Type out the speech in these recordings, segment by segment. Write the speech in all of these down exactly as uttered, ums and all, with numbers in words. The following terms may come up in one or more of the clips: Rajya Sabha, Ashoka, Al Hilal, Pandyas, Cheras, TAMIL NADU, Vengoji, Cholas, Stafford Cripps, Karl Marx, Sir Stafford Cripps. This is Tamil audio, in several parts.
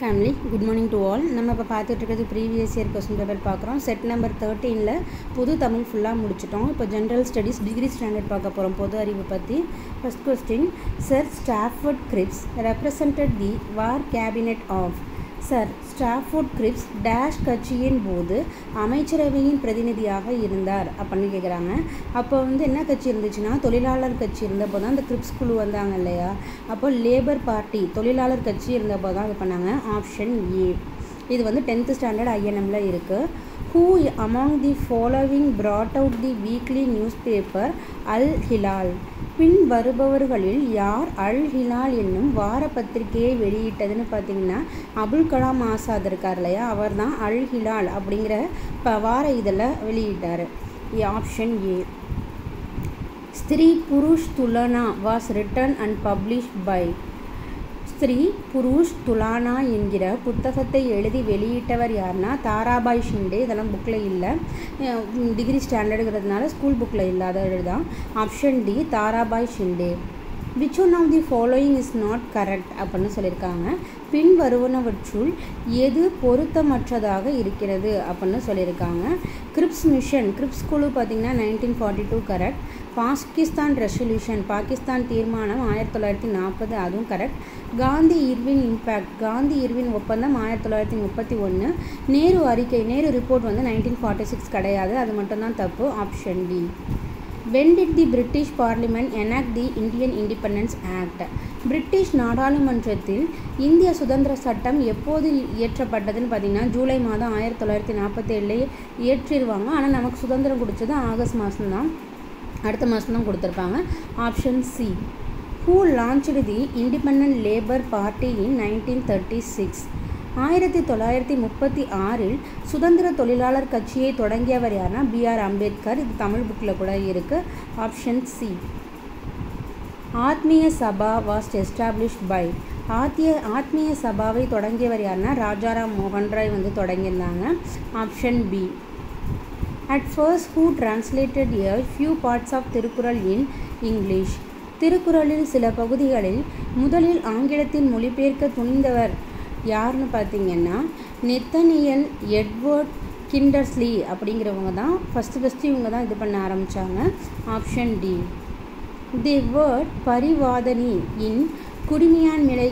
Family, good morning to all. We have seen the previous year question paper. Set number thirteen. We have Tamil full. Now, General Studies degree standard. First question. Sir Stafford Cripps represented the war cabinet of Sir Stafford Cripps dash Kachiyin Bodhu Amaicharaviyin Pradinidiyaga Irundar Apani Kekranga. Appo vandu enna kachi irunduchina tholilalar kachi irundapodha and the Cripps kulu vandanga illaya. Appo Labour Party tholilalar kachi irundapodha adu pannanga. Option A. Idu vandu tenth standard I N M la irukku. Who among the following brought out the weekly newspaper Al Hilal? பின் வருபவர்களில் யார் அல் ஹிலால் என்னும் வார பத்திரிகையை வெளியிட்டதுன்னு பார்த்தீங்கன்னா அபுல் கலாம் ஆசாத் இருக்கார் இல்லையா, அவர் தான் அல் ஹிலால் அப்படிங்கிற வார இதில் வெளியிட்டார். Option A. Stri Purush Tulana was written and published by. Stri Purush Tulana என்கிற புத்தகத்தை எழுதி வெளியிட்டவர் யாருன்னா தாராபாய் ஷிண்டே. இதெல்லாம் புக்கில் இல்லை, டிகிரி ஸ்டாண்டர்டுங்கிறதுனால ஸ்கூல் புக்கில் இல்லாத தான். Option D Tarabai Shinde. Which one of the following is not correct அப்படின்னு சொல்லியிருக்காங்க. பின் வருவனவற்றுள் எது பொருத்தமற்றதாக இருக்கிறது அப்படின்னு சொல்லியிருக்காங்க. கிரிப்ஸ் மிஷன், கிரிப்ஸ் குழு பார்த்திங்கன்னா nineteen forty two correct. Pakistan resolution, Pakistan தீர்மானம் ஆயிரத்தி தொள்ளாயிரத்தி நாற்பது அதுவும் correct. Gandhi Irwin impact, Gandhi Irwin ஒப்பந்தம் ஆயிரத்தி தொள்ளாயிரத்தி முப்பத்தி ஒன்று. நேரு அறிக்கை, நேரு ரிப்போர்ட் வந்து நைன்டீன் ஃபார்ட்டி சிக்ஸ் கிடையாது, அது மட்டும்தான் தப்பு. Option D. When did the British Parliament enact the Indian Independence Act? British நாடாளுமன்றத்தில் இந்திய சுதந்திர சட்டம் எப்போது இயற்றப்பட்டதுன்னு பார்த்தீங்கன்னா ஜூலை மாதம் ஆயிரத்தி தொள்ளாயிரத்தி நாற்பத்தி ஏழுலேயே இயற்றிடுவாங்க. ஆனால் நமக்கு சுதந்திரம் கொடுத்தது ஆகஸ்ட் மாதம்தான், அடுத்த மாதம்தான் கொடுத்துருப்பாங்க. Option C. Who launched the Independent Labour Party in nineteen thirty-six? ஆயிரத்தி தொள்ளாயிரத்தி முப்பத்தி ஆறில் சுதந்திர தொழிலாளர் கட்சியை தொடங்கியவர் யாருன்னா பி ஆர் அம்பேத்கர். இது தமிழ் புக்கில் கூட இருக்குது. Option C. Atmiya Sabha was established by. ஆத்திய ஆத்மிய சபாவை தொடங்கியவர் யாருன்னா ராஜாராம் மோகன் ராய் வந்து தொடங்கியிருந்தாங்க. Option B. At first who translated a few parts of Thirukkural in English? திருக்குறளின் சில பகுதிகளில் முதலில் ஆங்கிலத்தின் மொழிபெயர்க்க துணிந்தவர் யாருன்னு பார்த்தீங்கன்னா நெத்தனியல் எட்வர்ட் கிண்டர்ஸ்லி அப்படிங்கிறவங்க தான். ஃபஸ்ட்டு ஃபஸ்ட்டு இவங்க தான் இது பண்ண ஆரம்பித்தாங்க. Option D. The word Parivadini in Kudumiyan Malai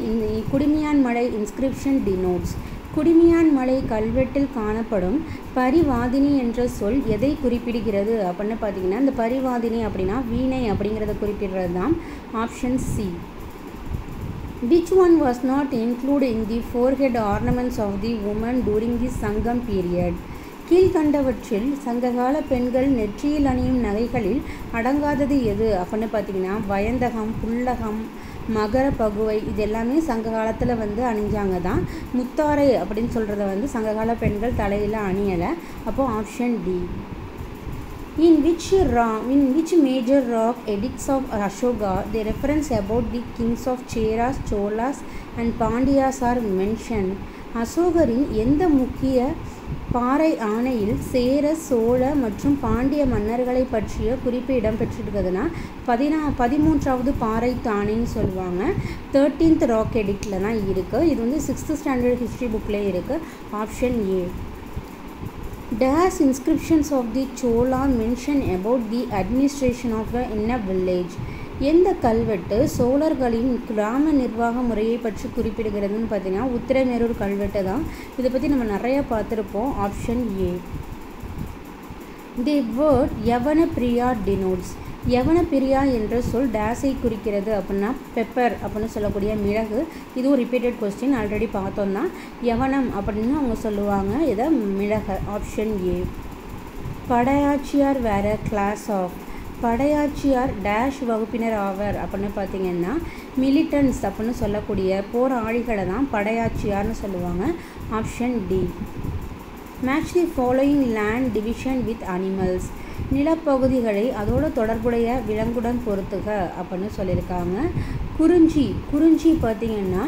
Kudumiyan மலை இன்ஸ்கிரிப்ஷன் டினோட்ஸ். குடிமியான் மலை கல்வெட்டில் காணப்படும் பரிவாதினி என்ற சொல் எதை குறிப்பிடுகிறது அப்படின்னு பார்த்தீங்கன்னா இந்த பரிவாதினி அப்படின்னா வீணை அப்படிங்கிறத குறிப்பிடுறது தான். Option C. Which one was not included in the forehead ornaments of the woman during the Sangam period? கீழ்கண்டவற்றில் சங்ககால பெண்கள் நெற்றியில் அணியும் நகைகளில் அடங்காதது எது அப்படின்னு பார்த்தீங்கன்னா வயந்தகம், புல்லகம், மகர பகுவை, இது எல்லாமே சங்க காலத்தில் வந்து அணிஞ்சாங்க தான். முத்தாரை அப்படின்னு சொல்கிறத வந்து சங்ககால பெண்கள் தலையில் அணியலை. அப்போது option D. In which rock, in which major rock edicts of Ashoka the reference about the kings of Cheras, Cholas and Pandyas are mentioned? அசோகரின் எந்த முக்கிய பாறை ஆணையில் சேர, சோழ மற்றும் பாண்டிய மன்னர்களை பற்றிய குறிப்பு இடம்பெற்றிருக்குதுன்னா பதினா பதிமூன்றாவது பாறை தாணைன்னு சொல்லுவாங்க. தேர்டீன்த் ராக் எடிக்டில் தான் இருக்குது. இது வந்து சிக்ஸ்த்து ஸ்டாண்டர்ட் ஹிஸ்ட்ரி புக்லேயே இருக்குது. Option A. Dash inscriptions of the Chola mention about the administration of a in a village. எந்த கல்வெட்டு சோழர்களின் கிராம நிர்வாக முறையை பற்றி குறிப்பிடுகிறதுன்னு பார்த்தீங்கன்னா உத்திரமேரூர் கல்வெட்டு தான். இதை பற்றி நம்ம நிறையா பார்த்துருப்போம். Option A. The word yavana priya denotes. யவன பிரியா என்ற சொல் டேஸை குறிக்கிறது அப்படின்னா பெப்பர் அப்படின்னு சொல்லக்கூடிய மிளகு. இதுவும் ரிப்பீட்டட் கொஸ்டின், ஆல்ரெடி பார்த்தோம் தான். யவனம் அப்படின்னு அவங்க சொல்லுவாங்க இதை, மிளகு. Option A. படையாட்சியார் வேறு கிளாஸ் ஆஃப். படையாட்சியார் டேஷ் வகுப்பினர் ஆவர் அப்படின்னு பார்த்தீங்கன்னா மிலிட்டன்ஸ் அப்படின்னு சொல்லக்கூடிய போராளிகளை தான் படையாட்சியார்னு சொல்லுவாங்க. Option D. Match the following land division with animals. நிலப்பகுதிகளை அதோட தொடர்புடைய விலங்குடன் பொறுத்துக அப்படின்னு சொல்லியிருக்காங்க. குறிஞ்சி, குறிஞ்சி பார்த்திங்கன்னா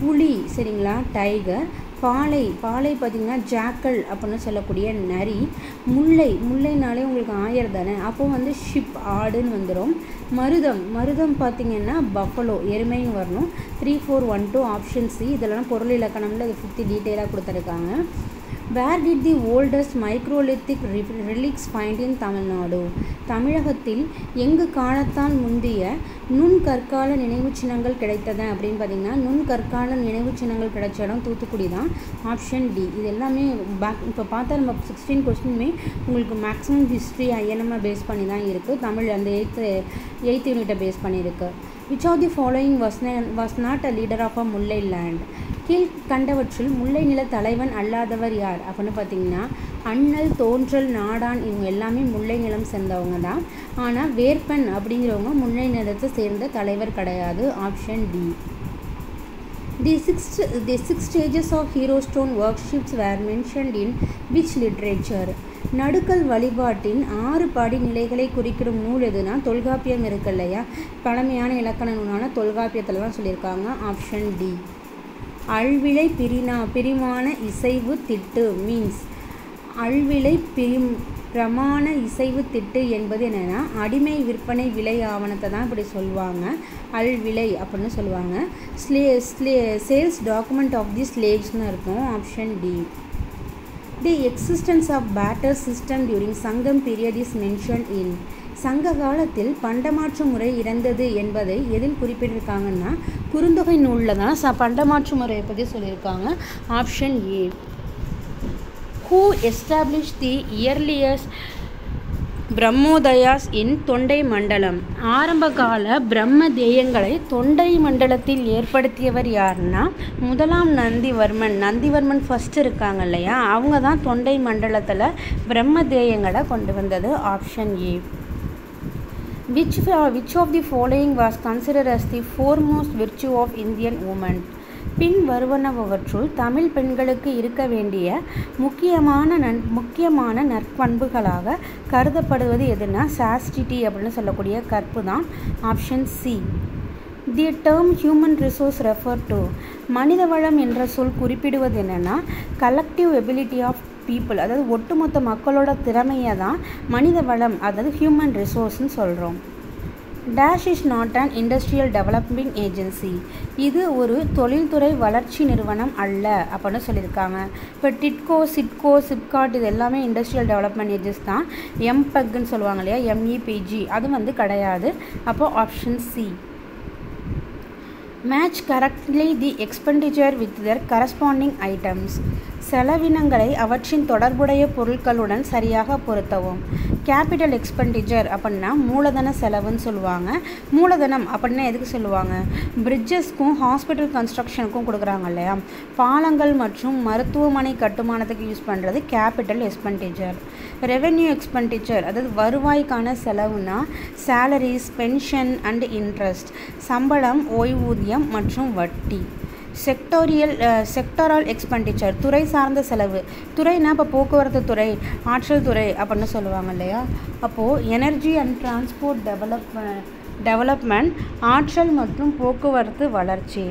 புலி சரிங்களா, டைகர். பாலை பாலை பார்த்திங்கன்னா ஜாக்கல் அப்படின்னு சொல்லக்கூடிய நரி, முல்லை முல்லைனாலே உங்களுக்கு ஆயர் தானே, அப்போது வந்து ஷிப் ஆடுன்னு வந்துடும். மருதம் மருதம் பார்த்திங்கன்னா பஃபலோ எருமையும் வரணும். Three four one two option C. இதெல்லாம் பொருள் இலக்கணமில் அது ஃபிஃப்த்து டீட்டெயிலாக கொடுத்துருக்காங்க. Where did the oldest microlithic relics find in Tamil Nadu? தமிழகத்தில் எங்கு காலத்தான் முந்தைய நுண் கற்கால நினைவு சின்னங்கள் கிடைத்தது அப்படின்னு பார்த்தீங்கன்னா, நுண் கற்கால நினைவு சின்னங்கள் கிடைச்ச இடம் தூத்துக்குடி தான், ஆப்ஷன் டி. இது எல்லாமே பேக் இப்போ பார்த்தா நம்ம சிக்ஸ்டீன் கொஸ்டினுமே உங்களுக்கு மேக்ஸிமம் ஹிஸ்ட்ரி ஐஎன்எம்ஐ பேஸ் பண்ணி தான் இருக்குது, தமிழ் அந்த எயித்து எயித்து யூனிட்டை பேஸ் பண்ணியிருக்கு. Which of the following was was not a leader of a Mullai land? கீழ் கண்டவற்றில் முல்லை நில தலைவன் அல்லாதவர் யார் அப்படின்னு பார்த்தீங்கன்னா, அண்ணல் தோன்றல் நாடான் இவங்க எல்லாமே முல்லை நிலம் சேர்ந்தவங்க தான். ஆனால் வேற்பன் அப்படிங்கிறவங்க முல்லை நிலத்தை சேர்ந்த தலைவர் கிடையாது, option D. The six the six stages of hero stone worships were mentioned in which literature? நடுக்கல் வழிபாட்டின் ஆறு படி நிலைகளை குறிக்கிடும் நூல் எதுனா, தொல்காப்பியம் இருக்கு இல்லையா, பழமையான இலக்கண நூலான தொல்காப்பியத்தில் தான் சொல்லியிருக்காங்க, ஆப்ஷன் டி. அல்விளை பிரினா பிரிமான இசைவு திட்டு மீன்ஸ் அல்விளை பிரிம் பிரமாண இசைவு திட்டு என்பது என்னென்னா, அடிமை விற்பனை விலை ஆவணத்தை தான் இப்படி சொல்லுவாங்க, அல்விளை அப்படின்னு சொல்லுவாங்க. ஸ்லே ஸ்லே சேல்ஸ் டாக்குமெண்ட் ஆஃப் தி ஸ்லேவ்ஸ்னு இருக்கும், option D. The existence of barter system during Sangam period is mention in சங்க காலத்தில் பண்டமாற்று முறை இறந்தது என்பதை எதில் குறிப்பிட்டிருக்காங்கன்னா, குறுந்தொகை நூலில் தான் ச பண்டமாற்று முறையை பற்றி சொல்லியிருக்காங்க, option A. Who establish the earliest பிரம்மோதயாஸ் இன் தொண்டை மண்டலம்? ஆரம்பகால பிரம்ம தேயங்களை தொண்டை மண்டலத்தில் ஏற்படுத்தியவர் யாருன்னா, முதலாம் நந்திவர்மன் நந்திவர்மன் ஃபஸ்ட்டு இருக்காங்க இல்லையா, அவங்க தான் தொண்டை மண்டலத்தில் பிரம்ம தேயங்களை கொண்டு வந்தது, option A. Which which of the following was considered as the foremost virtue of Indian women? பின் வருவனவற்றுள் தமிழ் பெண்களுக்கு இருக்க வேண்டிய முக்கியமான நன் முக்கியமான நற்பண்புகளாக கருதப்படுவது எதுனா, சாஸ்டிட்டி அப்படின்னு சொல்லக்கூடிய கற்பு தான், option C. The term human resource refer to மனிதவளம் என்ற சொல் குறிப்பிடுவது என்னென்னா, கலெக்டிவ் எபிலிட்டி ஆஃப் பீப்புள், அதாவது ஒட்டுமொத்த மக்களோட திறமையை தான் மனித வளம் அதாவது ஹியூமன் ரிசோர்ஸ்ன்னு சொல்கிறோம். Dash is not and industrial development agency, இது ஒரு தொழில்துறை வளர்ச்சி நிறுவனம் அல்ல அப்படின்னு சொல்லியிருக்காங்க. இப்போ டிட்கோ சிட்கோ சிப்காட் இது எல்லாமே இண்டஸ்ட்ரியல் டெவலப்மெண்ட் ஏஜென்சி தான், எம்பெக்னு சொல்லுவாங்க இல்லையா எம்இபிஜி, அது வந்து கிடையாது, அப்போ option C. Match correctly the expenditure with their corresponding items, செலவினங்களை அவற்றின் தொடர்புடைய பொருட்களுடன் சரியாக பொருத்தவும். கேபிட்டல் எக்ஸ்பெண்டிச்சர் அப்படின்னா மூலதன செலவுன்னு சொல்லுவாங்க, மூலதனம் அப்படின்னா எதுக்கு சொல்லுவாங்க, பிரிட்ஜஸ்க்கும் ஹாஸ்பிட்டல் கன்ஸ்ட்ரக்ஷனுக்கும் கொடுக்குறாங்க இல்லையா, பாலங்கள் மற்றும் மருத்துவமனை கட்டுமானத்துக்கு யூஸ் பண்ணுறது கேபிட்டல் எக்ஸ்பெண்டிச்சர். ரெவென்யூ எக்ஸ்பெண்டிச்சர் அதாவது வருவாய்க்கான செலவுனா, சேலரிஸ் பென்ஷன் அண்ட் இன்ட்ரெஸ்ட் சம்பளம் ஓய்வூதியம் மற்றும் வட்டி. செக்டோரியல் செக்டாரல் எக்ஸ்பெண்டிச்சர் துறை சார்ந்த செலவு, துறைனா இப்போ போக்குவரத்து துறை ஆற்றல் துறை அப்படின்னு சொல்லுவாங்க இல்லையா, அப்போது energy and transport develop development ஆற்றல் மற்றும் போக்குவரத்து வளர்ச்சி.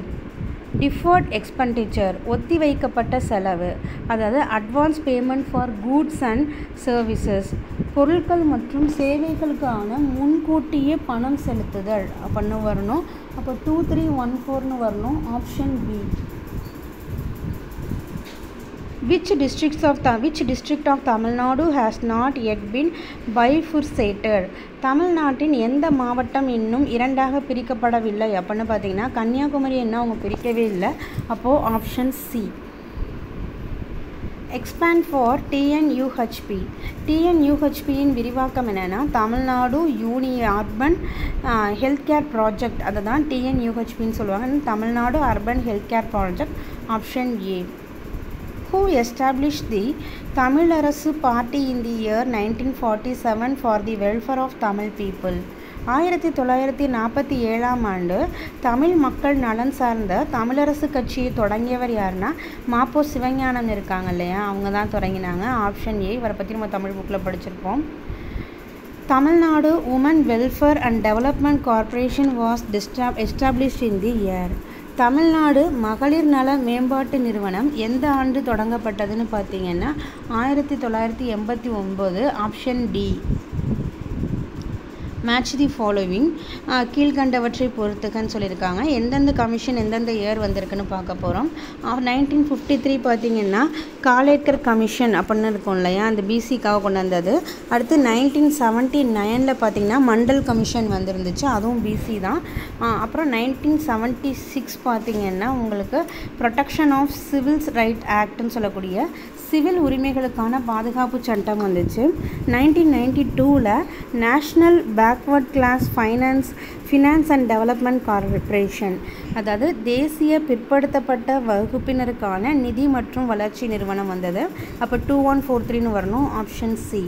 டிஃபர்ட் எக்ஸ்பெண்டிச்சர் ஒத்தி வைக்கப்பட்ட செலவு, அதாவது advance payment for goods and services பொருட்கள் மற்றும் சேவைகளுக்கான முன்கூட்டியே பணம் செலுத்துதல் அப்படின்னு வரணும், அப்போ டூ த்ரீ ஒன் ஃபோர்னு வரணும், option B. Which districts of Th- which district of Tamil Nadu has not yet been bifurcated? தமிழ்நாட்டின் எந்த மாவட்டம் இன்னும் இரண்டாக பிரிக்கப்படவில்லை அப்படின்னு பார்த்தீங்கன்னா, கன்னியாகுமரி என்ன அவங்க பிரிக்கவே இல்லை, அப்போது option C. Expand for TNUHP, டிஎன்யூஹெச்பியின் விரிவாக்கம் என்னென்னா, Tamil Nadu uni urban health care project, அதை தான் டிஎன்யூஹெச்பின்னு சொல்லுவாங்க, Tamil Nadu urban health care project, option A. Who established the Tamil Arasu Party in the year nineteen forty-seven for the welfare of Tamil people? ஆயிரத்தி தொள்ளாயிரத்தி நாற்பத்தி ஏழாம் ஆண்டு தமிழ் மக்கள் நலன் சார்ந்த தமிழரசு கட்சியை தொடங்கியவர் யாருன்னா, மாப்போ சிவஞானம் இருக்காங்க இல்லையா, அவங்க தான் தொடங்கினாங்க, ஆப்ஷன் ஏ. இவரை பற்றி நம்ம தமிழ் புக்கில் படிச்சிருப்போம். Tamil Nadu woman welfare and development corporation was டிஸ்டாப் established in the year Tamil Nadu மகளிர் நல மேம்பாட்டு நிறுவனம் எந்த ஆண்டு தொடங்கப்பட்டதுன்னு பார்த்தீங்கன்னா ஆயிரத்தி தொள்ளாயிரத்தி எண்பத்தி ஒன்பது option D. Match the following கீழ்கண்டவற்றை பொறுத்துக்கன்னு சொல்லியிருக்காங்க. எந்தெந்த கமிஷன் எந்தெந்த இயர் வந்திருக்குன்னு பார்க்க போகிறோம். நைன்டீன் ஃபிஃப்டி த்ரீ பார்த்தீங்கன்னா காலேட்கர் கமிஷன் அப்படின்னு இருக்கும் இல்லையா, அந்த பிசிக்காக கொண்டு வந்தது. அடுத்து நைன்டீன் செவன்ட்டி நைனில் பார்த்தீங்கன்னா மண்டல் கமிஷன் வந்துருந்துச்சு, அதுவும் பிசி தான். அப்புறம் நைன்டீன் செவன்ட்டி சிக்ஸ் பார்த்தீங்கன்னா உங்களுக்கு ப்ரொடெக்ஷன் ஆஃப் சிவில்ஸ் ரைட் ஆக்ட்னு சொல்லக்கூடிய சிவில் உரிமைகளுக்கான பாதுகாப்பு சட்டம் வந்துச்சு. நைன்டீன் நைன்டி டூவில் national backward class finance finance and development corporation, அதாவது தேசிய பிற்படுத்தப்பட்ட வகுப்பினருக்கான நிதி மற்றும் வளர்ச்சி நிறுவனம் வந்தது. அப்போ டூ ஒன் ஃபோர் த்ரீன்னு வரணும், option C.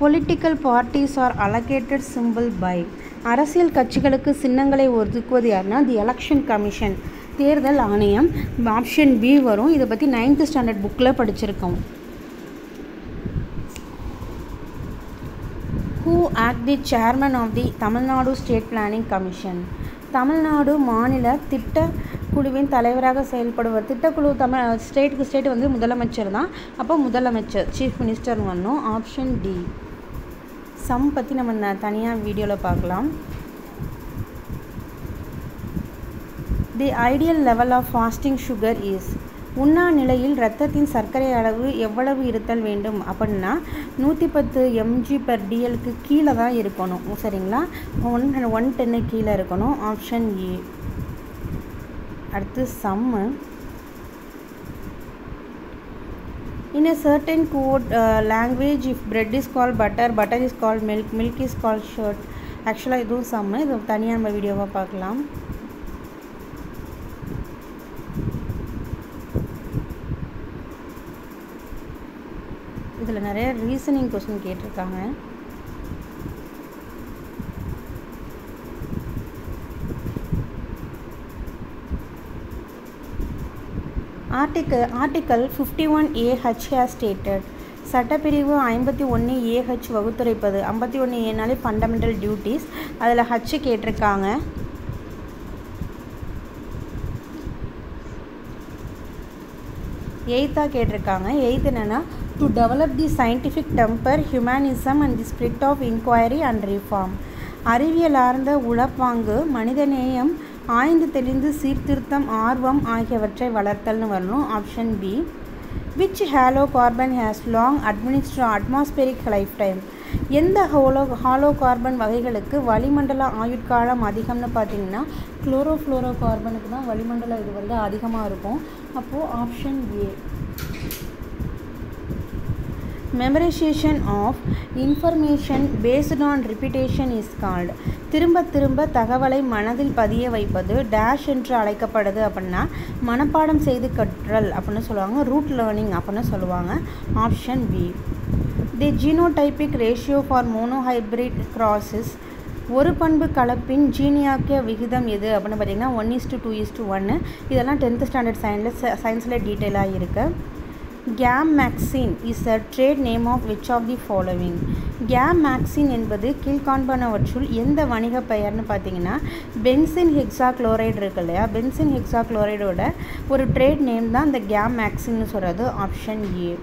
Political parties are allocated symbol by, அரசியல் கட்சிகளுக்கு சின்னங்களை ஒதுக்குவது யாருன்னா தி எலெக்ஷன் கமிஷன், தேர்தல் ஆணையம், ஆப்ஷன் பி வரும். இதை பற்றி நைன்த்து ஸ்டாண்டர்ட் புக்கில் படிச்சிருக்கோம். Who act the chairman of the Tamil Nadu state planning commission, Tamil Nadu மாநில திட்ட குழுவின் தலைவராக செயல்படுவார். திட்டக்குழு தமிழ் ஸ்டேட்டுக்கு ஸ்டேட் வந்து முதலமைச்சர் தான். அப்போ முதலமைச்சர் சீஃப் மினிஸ்டர்னு வரணும், ஆப்ஷன் டி. சம் பற்றி நம்ம தனியாக வீடியோவில் பார்க்கலாம். The ideal level of fasting sugar is, உண்ணா நிலையில் இரத்தத்தின் சர்க்கரை அளவு எவ்வளவு இருத்தல் வேண்டும் அப்படின்னா நூற்றி பத்து எம்ஜி பெர் டிஎலுக்கு கீழே தான் இருக்கணும். சரிங்களா, ஒன் ஒன் டென்னு கீழே இருக்கணும், ஆப்ஷன் ஏ. அடுத்து சம்மு. In a certain code uh, language if bread is called butter, butter is called milk, milk is called shirt. ஆக்சுவலாக இதுவும் சம்மு, இது தனியாக நம்ம வீடியோவாக பார்க்கலாம். இதில் நிறைய ரீசனிங் கொஸ்டின் கேட்டிருக்காங்க. Article article fifty one AH has stated, சட்டப்பிரிவு ஐம்பத்தி ஒன்று ஏஹெச் வகுத்துரைப்பது, ஐம்பத்தி ஒன்று ஏனாலே ஃபண்டமெண்டல் டியூட்டிஸ், அதில் ஹச்சு கேட்டிருக்காங்க. எயித்தாக கேட்டிருக்காங்க. எயித்து என்னென்னா to develop the scientific temper, humanism and the spirit of inquiry and reform, அறிவியலார்ந்த உளப்பாங்கு, மனிதநேயம், ஆய்ந்து தெளிந்து சீர்திருத்தம், ஆர்வம் ஆகியவற்றை வளர்த்தல்னு வரணும், option B. Which hollow carbon has long அட்மினிஸ்ட்ரா அட்மாஸ்பெரிக் லைஃப் டைம், எந்த ஹோலோ ஹாலோ கார்பன் வகைகளுக்கு வளிமண்டல ஆயுட்காலம் அதிகம்னு பார்த்தீங்கன்னா குளோரோ ஃப்ளோரோ கார்பனுக்கு தான் வளிமண்டலம் இது வந்து அதிகமாக இருக்கும், அப்போது option A. Memorisation of information based on repetition is called, திரும்ப திரும்ப தகவலை மனதில் பதிய வைப்பது டேஷ் என்று அழைக்கப்படுது அப்படின்னா மனப்பாடம் செய்து கற்றல் அப்படின்னு சொல்லுவாங்க, ரூட் லேர்னிங் அப்படின்னு சொல்லுவாங்க, option B. The genotypic ratio for monohybrid crosses, ஒரு பண்பு கலப்பின் ஜீனியாக்கிய விகிதம் எது அப்படின்னு பார்த்தீங்கன்னா one is to two is to ஒன்று, இதெல்லாம் டென்த்து ஸ்டாண்டர்ட் சயின்ஸில் சயின்ஸில் டீட்டெயிலாக இருக்குது. Game மேக்சின் is a trade name of which of the following, game மேக்சின் என்பது கீழ்காண்பனவற்றுள் எந்த வணிக பெயர்னு பார்த்தீங்கன்னா பென்சின் ஹெக்ஸா குளோரைடு இருக்கு இல்லையா, பென்சின் ஹெக்ஸா குளோரைடோட ஒரு ட்ரேட் நேம் தான் இந்த கேம் மேக்சின்னு சொல்கிறது, ஆப்ஷன் ஏ.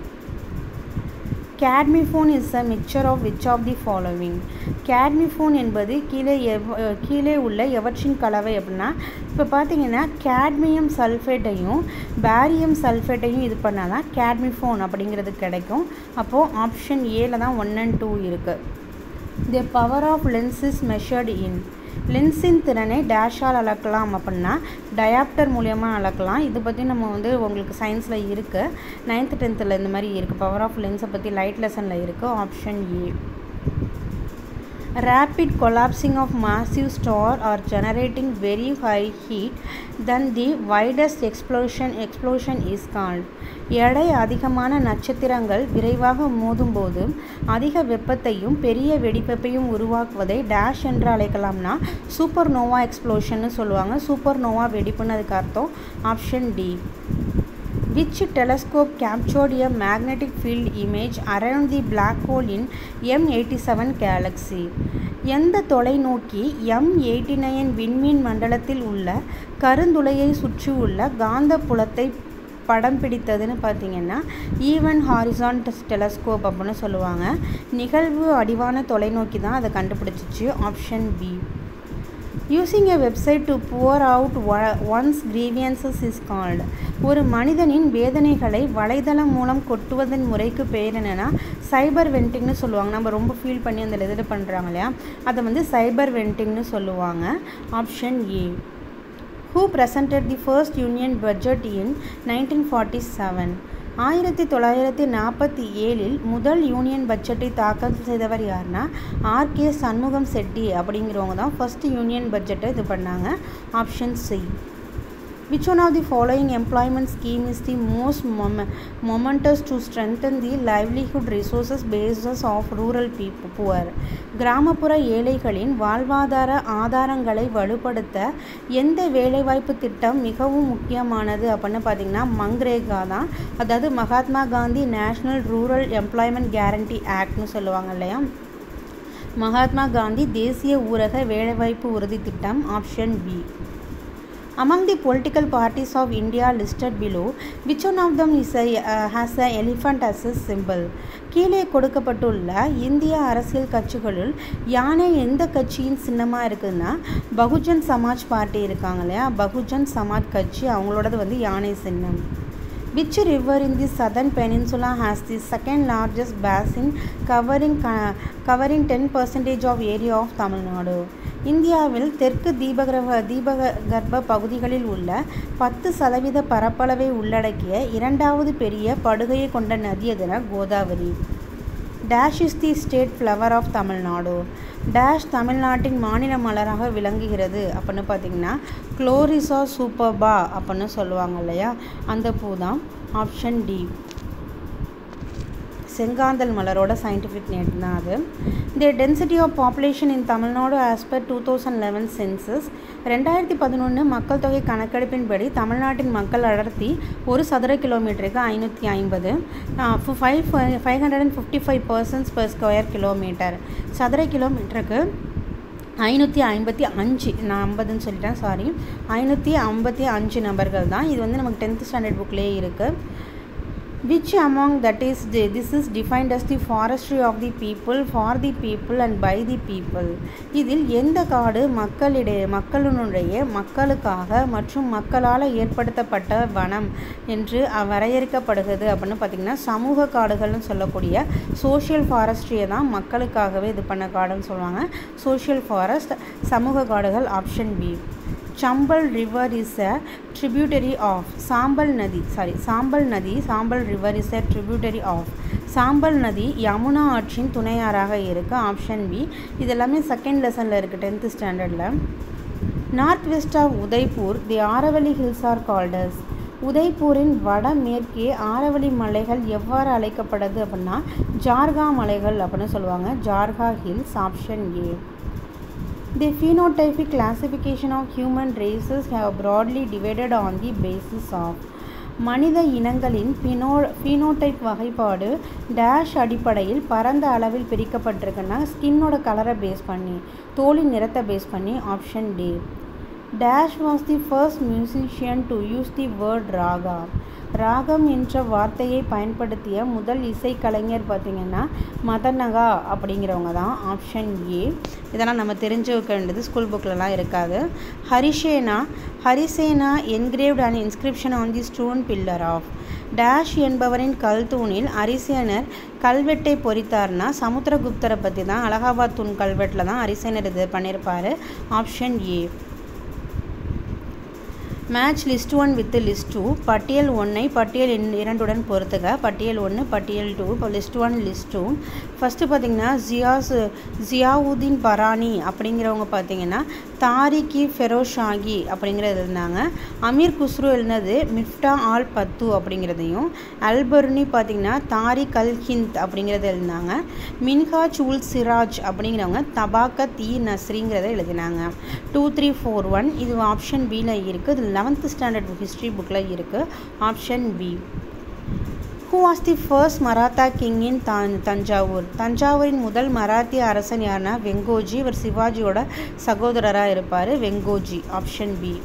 கேட்மிஃபோன் is a mixture of which of the following, கேட்மிஃபோன் என்பது கீழே எவ் கீழே உள்ள எவற்றின் கலவை அப்படின்னா இப்போ பார்த்தீங்கன்னா கேட்மியம் சல்ஃபேட்டையும் பேரியம் சல்ஃபேட்டையும் இது பண்ணால் தான் கேட்மிஃபோன் அப்படிங்கிறது கிடைக்கும், அப்போது ஆப்ஷன் ஏல தான் ஒன் அண்ட் டூ இருக்குது. The power of lenses measured in, லென்ஸின் திறனை டேஷால் அளக்கலாம் அப்படின்னா டயாப்டர் மூலயமா அளக்கலாம், இது பற்றி நம்ம வந்து உங்களுக்கு சயின்ஸில் இருக்குது, நைன்த்து டென்த்தில் இந்த மாதிரி இருக்குது, பவர் ஆஃப் லென்ஸை பற்றி லைட் லெசனில் இருக்குது, option A. Rapid collapsing of massive star are generating very high heat then the widest explosion explosion is called, எடை அதிகமான நட்சத்திரங்கள் விரைவாக மோதும்போது அதிக வெப்பத்தையும் பெரிய வெடிப்பையும் உருவாக்குவதை டேஷ் என்று அழைக்கலாம்னா சூப்பர் நோவா எக்ஸ்ப்ளோஷன்னு சொல்லுவாங்க, சூப்பர் நோவா வெடிப்புன்னு அதுக்கு அர்த்தம், option D. Which telescope captured a magnetic field image around the black hole in M eighty-seven galaxy? எந்த தொலைநோக்கி எம் எயிட்டி நைன் விண்மீன் மண்டலத்தில் உள்ள கருந்துளையை சுற்றி உள்ள காந்த புலத்தை படம் பிடித்ததுன்னு பார்த்தீங்கன்னா ஈவன் ஹாரிசான் டெலஸ்கோப் அப்படின்னு சொல்லுவாங்க. நிகழ்வு அடிவான தொலைநோக்கி தான் அதை கண்டுபிடிச்சிச்சு. Option B. Using a website to pour out one's grievances is called. ஒரு மனிதனின் வேதனைகளை வலைதளம் மூலம் கொட்டுவதன் முறைக்கு பேர் என்னென்னா சைபர் வெண்டிங்னு சொல்லுவாங்க. நம்ம ரொம்ப ஃபீல் பண்ணி அந்த இது பண்ணுறாங்க இல்லையா, அதை வந்து சைபர் வெண்டிங்னு சொல்லுவாங்க. Option A. Who presented the first union budget in nineteen forty seven? ஆயிரத்தி தொள்ளாயிரத்தி நாற்பத்தி ஏழில் முதல் யூனியன் பட்ஜெட்டை தாக்கல் செய்தவர் யாருன்னா ஆர்கே சண்முகம் செட்டி அப்படிங்கிறவங்க தான் ஃபர்ஸ்ட் யூனியன் பட்ஜெட்டை இது பண்ணாங்க. Option C. Which one of the following employment scheme is the most மொம momentous to strengthen the livelihood resources bases of rural பீப்பு புவர்? கிராமப்புற ஏழைகளின் வாழ்வாதார ஆதாரங்களை வலுப்படுத்த எந்த வேலைவாய்ப்பு திட்டம் மிகவும் முக்கியமானது அப்படின்னு பார்த்திங்கன்னா மங்ரேகா தான். அதாவது Mahatma Gandhi national rural employment guarantee ஆக்ட்னு சொல்லுவாங்க இல்லையா, மகாத்மா காந்தி தேசிய ஊரக வேலைவாய்ப்பு உறுதி திட்டம். Option B. Among the political parties of India listed below, which one of them is a, uh, has an elephant as a symbol? கீழே கொடுக்கப்பட்டுள்ள இந்திய அரசியல் கட்சிகளுள் யானை எந்த கட்சியின் சின்னமாக இருக்குதுன்னா பகுஜன் சமாஜ் பார்ட்டி இருக்காங்க இல்லையா, பகுஜன் சமாஜ் கட்சி, அவங்களோடது வந்து யானை சின்னம். Which river in the southern peninsula has the second largest basin covering uh, covering ten percent of area of Tamil Nadu? இந்தியாவில் தெற்கு தீபகற்ப தீபகற்ப பகுதிகளில் உள்ள பத்து சதவீத பரப்பளவை உள்ளடக்கிய இரண்டாவது பெரிய படுகையை கொண்ட நதி எதுனா Godavari. Dash is the state flower of Tamil Nadu. Dash தமிழ்நாட்டின் மாநில மலராக விளங்குகிறது அப்படின்னு பார்த்திங்கன்னா குளோரிசா சூப்பர்பா அப்படின்னு சொல்லுவாங்க இல்லையா, அந்த பூ தான். Option D. செங்காந்தல் மலரோட சயின்டிஃபிக் நேம் தான் அது. The density of population in Tamil Nadu as per two thousand eleven census. ரெண்டாயிரத்தி பதினொன்று மக்கள் தொகை கணக்கெடுப்பின்படி தமிழ்நாட்டின் மக்கள் அடர்த்தி ஒரு சதுர கிலோமீட்டருக்கு ஐநூற்றி ஐம்பது five five hundred and fifty five persons per square kilometre. சதுர கிலோமீட்டருக்கு ஐநூற்றி ஐம்பத்தி அஞ்சு நான் ஐம்பதுன்னு சொல்லிட்டேன் சாரி ஐநூற்றி ஐம்பத்தி அஞ்சு நபர்கள் தான். இது வந்து நமக்கு டென்த் ஸ்டாண்டர்ட் புக்லேயே இருக்குது. Which among that is this is defined as the forestry of the people, for the people and by the people? இதில் எந்த காடு மக்களிடையே மக்களுடைய மக்களுக்காக மற்றும் மக்களால் ஏற்படுத்தப்பட்ட வனம் என்று வரையறுக்கப்படுகிறது அப்படின்னு பார்த்திங்கன்னா சமூக காடுகள்னு சொல்லக்கூடிய சோஷியல் ஃபாரஸ்ட்ரியை தான் மக்களுக்காகவே இது பண்ண காடுன்னு சொல்லுவாங்க. சோஷியல் ஃபாரஸ்ட் சமூக காடுகள். Option B. Chambal river is a tributary of Chambal நதி சாரி சாம்பல் நதி Chambal river is a tributary of Chambal நதி யமுனா ஆற்றின் துணையாராக இருக்குது. Option B. இதெல்லாமே செகண்ட் லெசனில் இருக்குது டென்த்து ஸ்டாண்டர்டில். North west of Udaipur the Aravalli hills are called. உதய்பூரின் வடமேற்கே ஆரவலி மலைகள் எவ்வாறு அழைக்கப்படுது அப்படின்னா ஜார்கா மலைகள் அப்படின்னு சொல்லுவாங்க. Jarga hills. Option A. The phenotypic classification of human races have broadly divided on the basis of மனித இனங்களின் பினோ ஃபீனோடைப் வகைப்பாடு டேஷ் அடிப்படையில் பரந்த அளவில் பிரிக்கப்பட்டிருக்குன்னா ஸ்கின்னோட கலரை பேஸ் பண்ணி தோலின் நிறத்தை பேஸ் பண்ணி. Option D. Dash was the first musician to use the word raga. ராகம் என்ற வார்த்தையை பயன்படுத்திய முதல் இசைக்கலைஞர் பார்த்திங்கன்னா மதனகா அப்படிங்கிறவங்க தான். Option A. இதெல்லாம் நம்ம தெரிஞ்சு வைக்க வேண்டியது, ஸ்கூல் புக்கிலலாம் இருக்காது. Harishena Harisena engraved and inscription on the stone pillar of dash என்பவரின் கல் தூணில் ஹரிசேனர் கல்வெட்டை பொறித்தார்னா சமுத்திர குப்தரை பற்றி தான். அலகாபாத் தூண் கல்வெட்டில் தான் ஹரிசேனர் இது பண்ணியிருப்பார். Option A. Match list one with list two. பட்டியல் ஒன்றை பட்டியல் இரண்டுடன் பொறுத்துக்க. பட்டியல் ஒன்று பட்டியல் டூ இப்போ list one list two. First பார்த்திங்கன்னா ஜியாஸ் ஜியாவுதீன் பரானி அப்படிங்கிறவங்க பார்த்திங்கன்னா தாரிக்கி ஃபெரோஷாகி அப்படிங்கிறது இருந்தாங்க. அமீர் குஸ்ரு எழுந்தது மிஃப்டா ஆல் பத்து அப்படிங்கிறதையும், அல்பர்னி பார்த்திங்கன்னா தாரி கல்கிந்த் அப்படிங்கிறது எழுதினாங்க. மின்ஹா சூல் சிராஜ் அப்படிங்கிறவங்க தபாகத் இ நஸ்ரிங்கிறத எழுதினாங்க. டூ த்ரீ ஃபோர் ஒன் இது ஆப்ஷன் பியில் இருக்குது. லெவன்த் ஸ்டாண்டர்ட் ஹிஸ்ட்ரி புக்கில் இருக்குது. Option B. Who was the first Maratha king in Tan Tanjavur? Tanjavur in Mudal Marathi Arasanana Vengoji, where Sivaji oda Sagodara irapare Vengoji. Option B.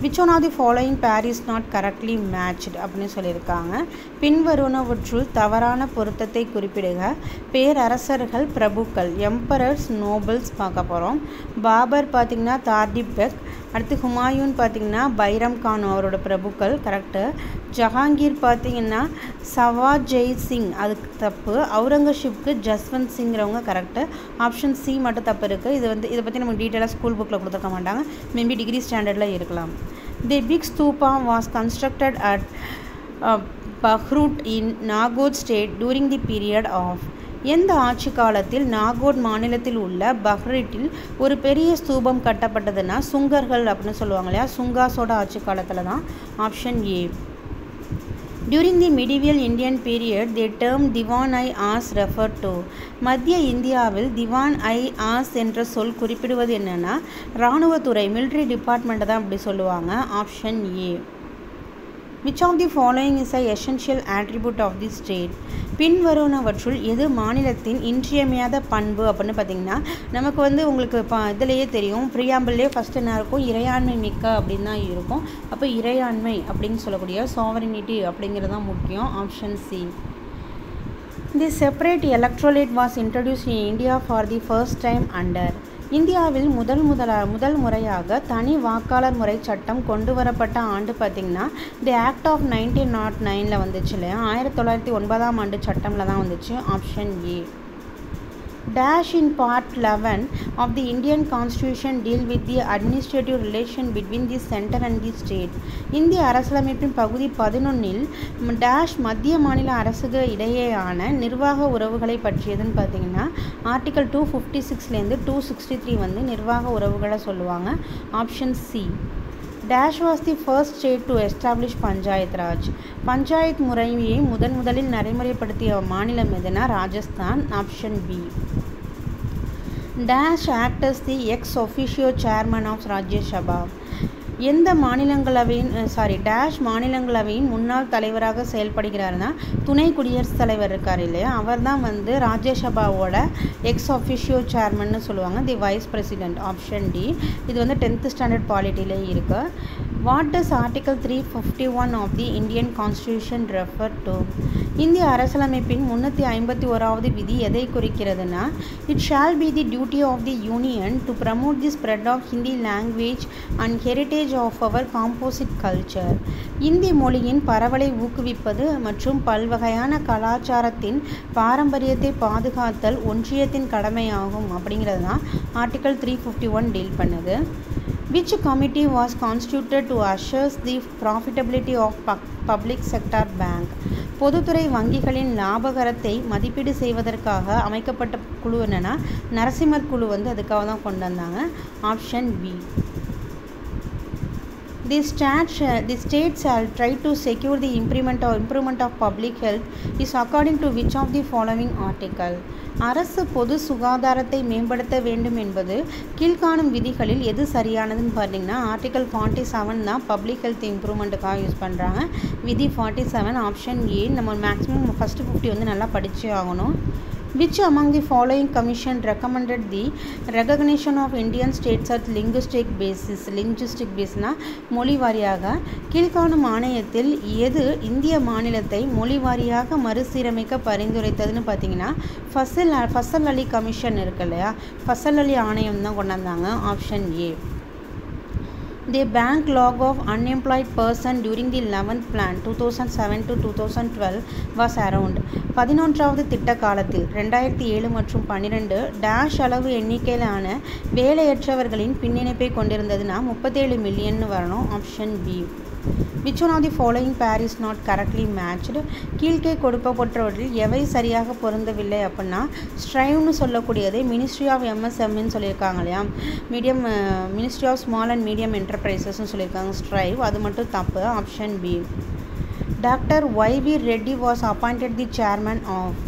Which one of the following pair is not correctly matched? अपने சொல்லிருக்காங்க பின்வருவனவற்றுள் தவறான பொருத்தத்தை குறிப்பிடுக பேரரசர்கள் பிரபுக்கள் emperors nobles பார்க்க போறோம் பாபர் பாத்தீங்கன்னா தார்டிபெக் அடுத்து ஹுமாயூன் பாத்தீங்கன்னா பைரம் கான் அவரோட பிரபுக்கள் கரெக்ட் ஜஹாங்கீர் பாத்தீங்கன்னா சவாஜய் சிங் அது தப்பு ஔரங்கசீப்க்கு ஜஸ்வந்த் சிங்ங்கறவங்க கரெக்ட் ஆப்ஷன் சி மட்டும் தப்பு இருக்கு இது வந்து இத பத்தி நமக்கு டீடைலா ஸ்கூல் bookல கொடுத்திருக்க மாட்டாங்க maybe degree standardல இருக்கலாம் The big stupa was constructed at uh, Bakhrut in Nagaur state during the period of எந்த ஆட்சி காலத்தில் நாகோட் மாநிலத்தில் உள்ள பஹ்ரீட்டில் ஒரு பெரிய ஸ்தூபம் கட்டப்பட்டதுனா சுங்கர்கள் அப்படினு சொல்வாங்கலையா சுங்காஸோட ஆட்சி காலத்துல தான் option A During the medieval Indian period they term divan-i as referred to மத்திய இந்தியாவில் divan-i as என்ற சொல் குறிப்பிடுவது என்னன்னா ராணுவ துறை military department தான் அப்படி சொல்லுவாங்க option A Which of the following is an essential attribute of the state? பின்வருவனவற்றுள் எது மாநிலத்தின் இன்றியமையாத பண்பு அப்படினு பாத்தீங்கன்னா நமக்கு வந்து உங்களுக்கு இதுலயே தெரியும் preamble-லயே first என்ன இருக்கும் இறையாண்மை மிக்க அப்படினா இருக்கும் அப்ப இறையாண்மை அப்படினு சொல்லக்கூடிய sovereignty அப்படிங்கிறது தான் முக்கியம் option C The separate electorate was introduced in India for the first time under இந்தியாவில் முதல் முதலா முதல் முறையாக தனி வாக்காளர் முறை சட்டம் கொண்டுவரப்பட்ட ஆண்டு பாத்தீங்கன்னா the act of nineteen oh nine ல வந்துச்சு இல்லையா nineteen oh nine ஆம் ஆண்டு சட்டம்ல தான் வந்துச்சு option A Dash in part eleven of the Indian constitution deal with the administrative relation between the center and the state இந்திய அரசியலமைப்பின் பகுதி eleven இல் dash மத்திய மாநில அரசுக்கு இடையேயான நிர்வாக உறவுகளை பற்றியதுன்னு பாத்தீங்கன்னா ஆர்டிகல் two fifty-six ல இருந்து two sixty-three வந்து நிர்வாக உறவுகளை சொல்லுவாங்க option C Dash was the first state to establish Panchayat Raj. Panchayat முறையை முதன் முதலில் நடைமுறைப்படுத்திய மாநிலம் எதுனா Rajasthan option B Dash act as the ex officio chairman of Rajya Sabha. எந்த மாநிலங்களவையின் சாரி டேஷ் மாநிலங்களவையின் முன்னாள் தலைவராக செயல்படுகிறார்னா துணை குடியரசுத் தலைவர் இருக்கார் இல்லையா அவர்தான் வந்து ராஜ்யசபாவோட எக்ஸ் ஆஃபிஷியோ சேர்மன்னு சொல்லுவாங்க the vice president option D இது வந்து tenth ஸ்டாண்டர்ட் பாலிட்டிலே இருக்கு What does Article three fifty-one of the Indian Constitution refer to? இந்திய அரசியலமைப்பின் three fifty-one வது விதி எதை குறிக்கிறதுனா It shall be the duty of the Union to promote the spread of Hindi language and heritage of our composite culture. Hindi மொழியின் பரவலை ஊக்குவிப்பது மற்றும் பல்வகையான கலாச்சாரத்தின் பாரம்பரியத்தை பாதுகாத்தல் ஒன்றியத்தின் கடமையாகும் அப்படிங்கிறது தான் Article three fifty-one deal பண்ணுது Which committee was constituted to assess the profitability of public sector bank? பொதுத்துறை வங்கிகளின் லாபகரத்தை மதிப்பீடு செய்வதற்காக அமைக்கப்பட்ட குழு என்னன்னா நரசிம்மர் குழு வந்து அதுக்காக தான் கொண்டு வந்தாங்க option B The state the state shall try to secure the improvement or improvement of public health is according to which of the following article அரசு பொது சுகாதாரத்தை மேம்படுத்த வேண்டும் என்பது கீழ்காணும் விதிகளில் எது சரியானதுன்னு பார்த்தீங்கன்னா ஆர்டிகல் forty-seven தான் பப்ளிக் ஹெல்த் இம்ப்ரூவ்மென்ட்காக யூஸ் பண்றாங்க விதி forty-seven ஆப்ஷன் ஏ நம்ம மேக்ஸिमम ஃபர்ஸ்ட் fifty வந்து நல்லா படிச்சே ஆகணும் Which among the following commission recommended the recognition of Indian states at linguistic basis linguistic basisனா மொழி வாரியாக கீழ்காணும் ஆணையத்தில் எது இந்திய மாநிலத்தை மொழி வாரியாக மறுசீரமைக்க பரிந்துரைத்ததுன்னு பாத்தீங்கன்னா ஃபசல் ஃபசல் அலி கமிஷன் இருக்கு இல்லையா ஃபசல் அலி ஆணையம் தான் கொண்டு வந்தாங்க option A The bank log of unemployed person during the eleventh plan two thousand seven to two thousand twelve was around eleventh திட்ட காலத்தில் two thousand seven மற்றும் twelve டாஷ் அளவு எண்ணிக்கையிலான வேலையற்றவர்களின் பின்னிணைப்பை கொண்டிருந்ததுனா thirty-seven மில்லியன் வரணும் option B Which one of the following pair is not correctly matched? கீழ்க்கே கொடுக்கப்பட்டவற்றில் எவை சரியாக பொருந்தவில்லை அப்படின்னா ஸ்ட்ரைவ்னு சொல்லக்கூடியதை மினிஸ்ட்ரி ஆஃப் எம்எஸ்எம்னு சொல்லியிருக்காங்க இல்லையா medium ministry of small and medium என்டர்பிரைசஸ்ன்னு சொல்லியிருக்காங்க ஸ்ட்ரைவ் அது மட்டும் தப்பு option B doctor Y V Reddy was appointed the chairman of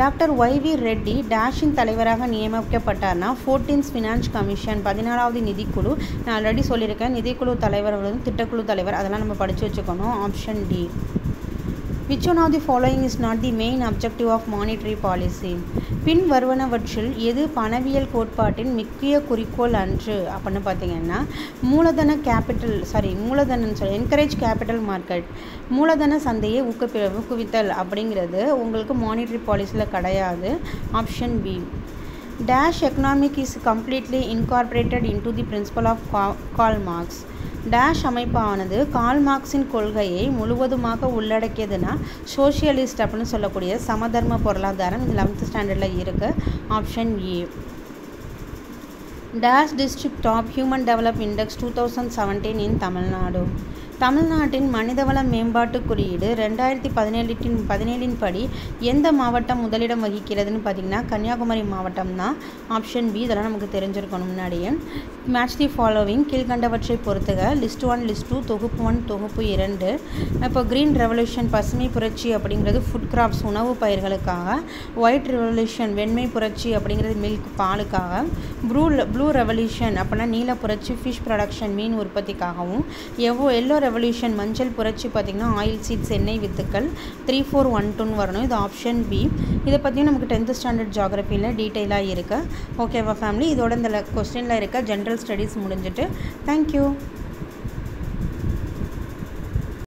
doctor Y V Reddy டேஷின் தலைவராக நியமிக்கப்பட்டார்னா ஃபோர்டீன்த் ஃபினான்ஸ் கமிஷன் பதினாறாவது நிதிக்குழு நான் ஆல்ரெடி சொல்லியிருக்கேன் நிதிக்குழு தலைவர் திட்டக்குழு தலைவர் அதெல்லாம் நம்ம படித்து வச்சுக்கணும் option D Which one of the following is not the main objective of monetary policy? பின் வருவனவற்றில் எது பணவியல் கோட்பாட்டின் முக்கிய குறிக்கோள் அன்று அப்படின்னு பார்த்தீங்கன்னா மூலதன கேபிட்டல் சாரி மூலதனம் சொல்லி என்கரேஜ் கேபிட்டல் மார்க்கெட் மூலதன சந்தையை ஊக்க ஊக்குவித்தல் அப்படிங்கிறது உங்களுக்கு மானிட்டரி பாலிசியில் கிடையாது. Option B. Dash economic is completely incorporated into the principle of Karl Marx. Dash அமைப்பானது கால் மார்க்ஸின் கொள்கையை முழுவதுமாக உள்ளடக்கியதுன்னா சோஷியலிஸ்ட் அப்படின்னு சொல்லக்கூடிய சமதர்ம பொருளாதாரம் லெவன்த் ஸ்டாண்டர்டில் இருக்குது. Option A. Dash district top human development index twenty seventeen in Tamil Nadu. தமிழ்நாட்டின் மனிதவள மேம்பாட்டு குறியீடு ரெண்டாயிரத்தி பதினேழுட்டின் பதினேழின் படி எந்த மாவட்டம் முதலிடம் வகிக்கிறதுன்னு பார்த்தீங்கன்னா கன்னியாகுமரி மாவட்டம் தான். Option B. இதெல்லாம் நமக்கு தெரிஞ்சிருக்கணும் முன்னாடியே. மேட்ச் தி ஃபாலோவிங் கீழ்கண்டவற்றை பொறுத்துக. லிஸ்ட் ஒன், லிஸ்ட் டூ, தொகுப்பு ஒன், தொகுப்பு இரண்டு. இப்போ க்ரீன் ரெவல்யூஷன் பசுமை புரட்சி அப்படிங்கிறது ஃபுட் கிராப்ஸ் உணவு பயிர்களுக்காக, ஒயிட் ரெவல்யூஷன் வெண்மை புரட்சி அப்படிங்கிறது மில்க் பாலுக்காக, ப்ளூ ப்ளூ ரெவல்யூஷன் அப்படின்னா நீல புரட்சி ஃபிஷ் ப்ரொடக்ஷன் மீன் உற்பத்திக்காகவும், எவ்வளோ எல்லோ ரெவல்யூஷன் மஞ்சள் புரட்சி பார்த்திங்கன்னா ஆயில் சீட்ஸ் எண்ணெய் வித்துக்கள். த்ரீ ஃபோர் ஒன் டூன்னு வரணும். இது ஆப்ஷன் பி. இதை பற்றியும் நமக்கு டென்த்து ஸ்டாண்டர்ட் ஜியாகிரபியில் டீட்டெயிலாக இருக்குது. ஓகேவா ஃபேமிலி? இதோட இந்த கொஸ்டினில் இருக்க ஜென்ரல் ஸ்டடீஸ் முடிஞ்சிட்டு. தேங்க்யூ.